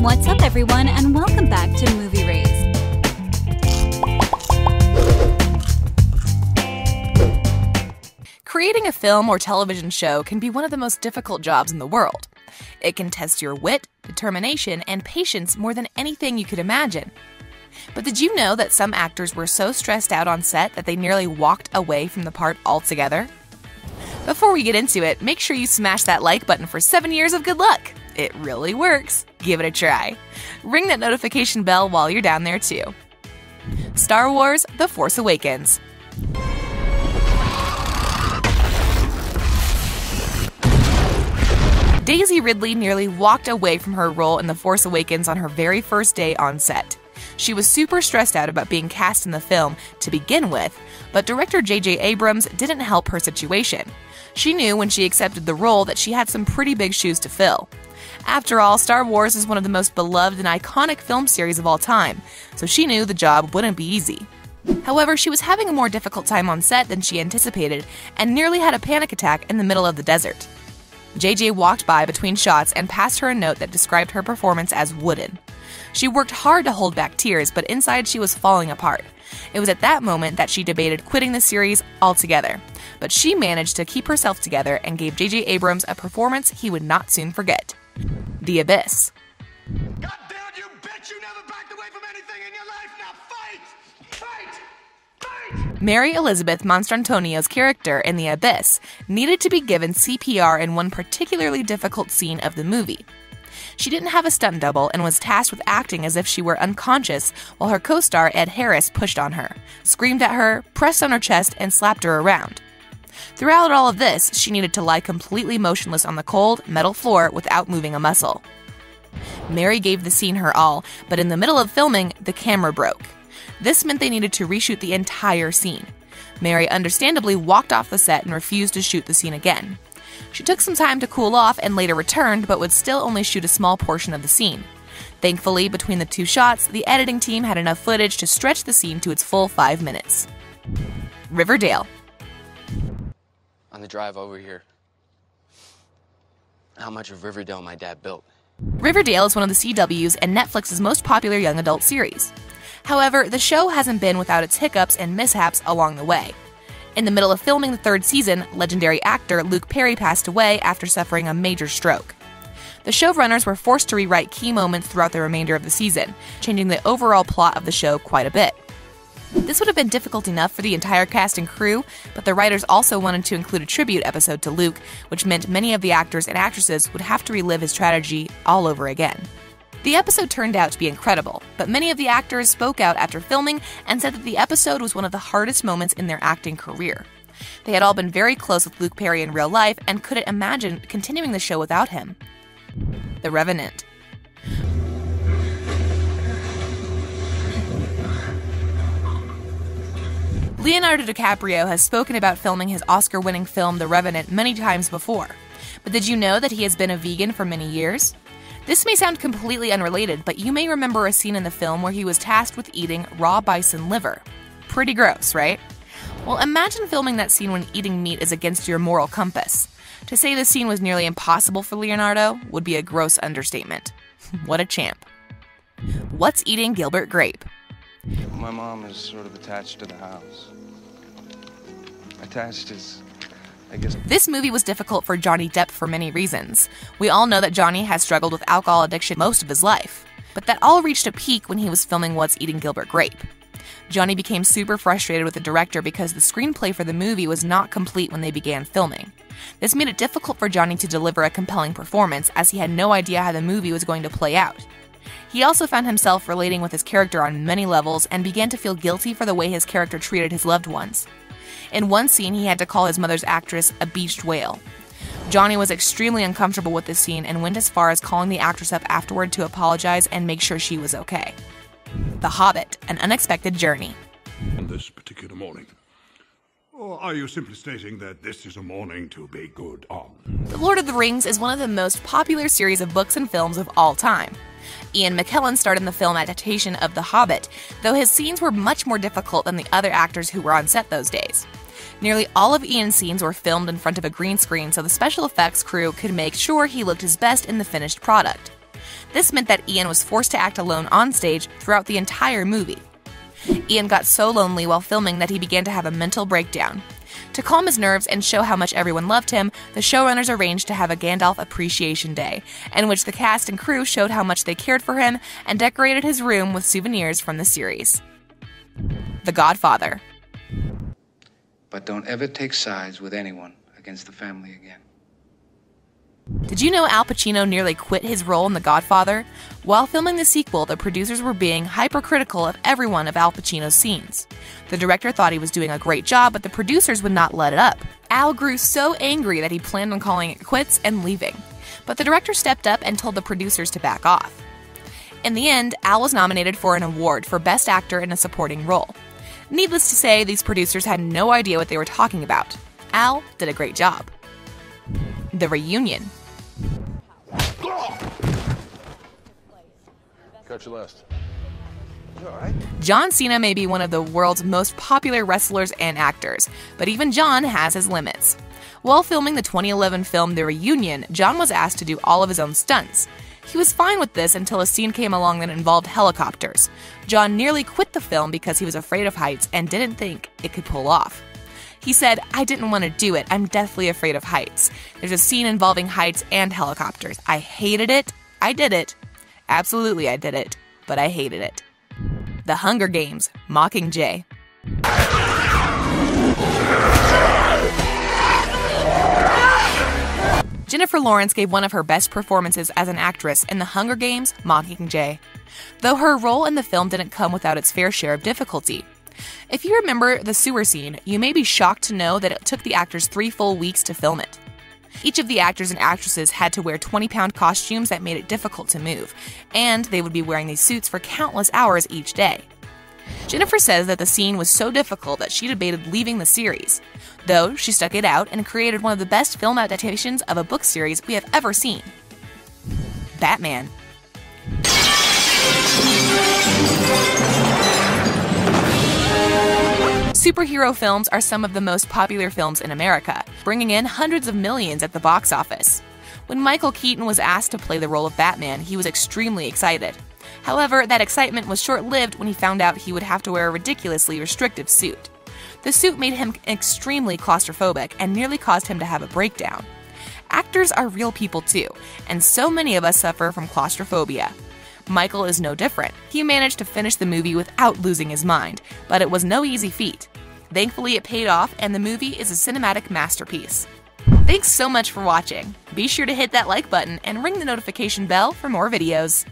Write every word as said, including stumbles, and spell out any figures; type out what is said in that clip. What's up, everyone, and welcome back to Movie Raze. Creating a film or television show can be one of the most difficult jobs in the world. It can test your wit, determination, and patience more than anything you could imagine. But did you know that some actors were so stressed out on set that they nearly walked away from the part altogether? Before we get into it, make sure you smash that like button for seven years of good luck. It really works. Give it a try. Ring that notification bell while you're down there too. Star Wars: The Force Awakens. Daisy Ridley nearly walked away from her role in The Force Awakens on her very first day on set. She was super stressed out about being cast in the film to begin with, but director J J Abrams didn't help her situation. She knew when she accepted the role that she had some pretty big shoes to fill. After all, Star Wars is one of the most beloved and iconic film series of all time, so she knew the job wouldn't be easy. However, she was having a more difficult time on set than she anticipated and nearly had a panic attack in the middle of the desert. J J walked by between shots and passed her a note that described her performance as wooden. She worked hard to hold back tears, but inside she was falling apart. It was at that moment that she debated quitting the series altogether, but she managed to keep herself together and gave J J Abrams a performance he would not soon forget. The Abyss. God damn it, you bitch! You never backed away from anything in your life! Now fight! Fight! Mary Elizabeth Monstrantonio's character in The Abyss needed to be given C P R in one particularly difficult scene of the movie. She didn't have a stunt double and was tasked with acting as if she were unconscious while her co-star Ed Harris pushed on her, screamed at her, pressed on her chest, and slapped her around. Throughout all of this, she needed to lie completely motionless on the cold, metal floor without moving a muscle. Mary gave the scene her all, but in the middle of filming, the camera broke. This meant they needed to reshoot the entire scene. Mary understandably walked off the set and refused to shoot the scene again. She took some time to cool off and later returned, but would still only shoot a small portion of the scene. Thankfully, between the two shots, the editing team had enough footage to stretch the scene to its full five minutes. Riverdale. On the drive over here, how much of Riverdale my dad built? Riverdale is one of the C W's and Netflix's most popular young adult series. However, the show hasn't been without its hiccups and mishaps along the way. In the middle of filming the third season, legendary actor Luke Perry passed away after suffering a major stroke. The showrunners were forced to rewrite key moments throughout the remainder of the season, changing the overall plot of the show quite a bit. This would have been difficult enough for the entire cast and crew, but the writers also wanted to include a tribute episode to Luke, which meant many of the actors and actresses would have to relive his tragedy all over again. The episode turned out to be incredible, but many of the actors spoke out after filming and said that the episode was one of the hardest moments in their acting career. They had all been very close with Luke Perry in real life and couldn't imagine continuing the show without him. The Revenant. Leonardo DiCaprio has spoken about filming his Oscar-winning film The Revenant many times before, but did you know that he has been a vegan for many years? This may sound completely unrelated, but you may remember a scene in the film where he was tasked with eating raw bison liver. Pretty gross, right? Well, imagine filming that scene when eating meat is against your moral compass. To say the scene was nearly impossible for Leonardo would be a gross understatement. What a champ. What's Eating Gilbert Grape? My mom is sort of attached to the house. Attached is... I guess. This movie was difficult for Johnny Depp for many reasons. We all know that Johnny has struggled with alcohol addiction most of his life, but that all reached a peak when he was filming What's Eating Gilbert Grape. Johnny became super frustrated with the director because the screenplay for the movie was not complete when they began filming. This made it difficult for Johnny to deliver a compelling performance as he had no idea how the movie was going to play out. He also found himself relating with his character on many levels and began to feel guilty for the way his character treated his loved ones. In one scene, he had to call his mother's actress a beached whale. Johnny was extremely uncomfortable with this scene and went as far as calling the actress up afterward to apologize and make sure she was okay. The Hobbit: An Unexpected Journey. On this particular morning, or are you simply stating that this is a morning to be good on? The Lord of the Rings is one of the most popular series of books and films of all time. Ian McKellen starred in the film adaptation of The Hobbit, though his scenes were much more difficult than the other actors who were on set those days. Nearly all of Ian's scenes were filmed in front of a green screen so the special effects crew could make sure he looked his best in the finished product. This meant that Ian was forced to act alone on stage throughout the entire movie. Ian got so lonely while filming that he began to have a mental breakdown. To calm his nerves and show how much everyone loved him, the showrunners arranged to have a Gandalf Appreciation Day, in which the cast and crew showed how much they cared for him and decorated his room with souvenirs from the series. The Godfather. But don't ever take sides with anyone against the family again. Did you know Al Pacino nearly quit his role in The Godfather? While filming the sequel, the producers were being hypercritical of every one of Al Pacino's scenes. The director thought he was doing a great job, but the producers would not let it up. Al grew so angry that he planned on calling it quits and leaving. But the director stepped up and told the producers to back off. In the end, Al was nominated for an award for Best Actor in a Supporting Role. Needless to say, these producers had no idea what they were talking about. Al did a great job. The Reunion. Cut your list. You all right? John Cena may be one of the world's most popular wrestlers and actors, but even John has his limits. While filming the twenty eleven film The Reunion, John was asked to do all of his own stunts. He was fine with this until a scene came along that involved helicopters. John nearly quit the film because he was afraid of heights and didn't think it could pull off. He said, "I didn't want to do it. I'm deathly afraid of heights. There's a scene involving heights and helicopters. I hated it. I did it. Absolutely I did it. But I hated it." The Hunger Games Mockingjay. Jennifer Lawrence gave one of her best performances as an actress in The Hunger Games Mockingjay, though her role in the film didn't come without its fair share of difficulty. If you remember the sewer scene, you may be shocked to know that it took the actors three full weeks to film it. Each of the actors and actresses had to wear twenty pound costumes that made it difficult to move, and they would be wearing these suits for countless hours each day. Jennifer says that the scene was so difficult that she debated leaving the series, though she stuck it out and created one of the best film adaptations of a book series we have ever seen. Batman. Superhero films are some of the most popular films in America, bringing in hundreds of millions at the box office. When Michael Keaton was asked to play the role of Batman, he was extremely excited. However, that excitement was short-lived when he found out he would have to wear a ridiculously restrictive suit. The suit made him extremely claustrophobic and nearly caused him to have a breakdown. Actors are real people too, and so many of us suffer from claustrophobia. Michael is no different. He managed to finish the movie without losing his mind, but it was no easy feat. Thankfully, it paid off, and the movie is a cinematic masterpiece. Thanks so much for watching. Be sure to hit that like button and ring the notification bell for more videos.